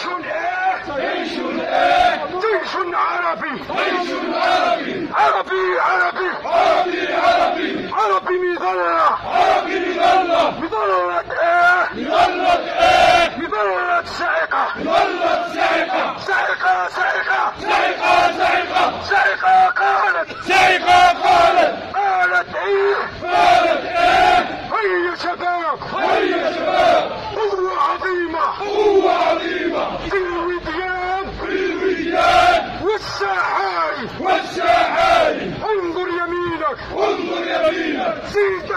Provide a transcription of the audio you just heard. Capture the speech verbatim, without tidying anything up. جيش ايه جيش ايه جيش عربي جيش عربي عربي عربي عربي عربي عربي مظلة عربي مظلة مظلة ايه مظلة ايه مظلة سائقة مظلة سائقة سائقة سائقة سائقة سائقة سائقة قالت سائقة قالت قالت ايه قالت ايه هيا شباب هيا شباب قوة عظيمة قوة عظيمة في الوديان في الوديان والساحل والساحل انظر يمينك انظر يمينك زيد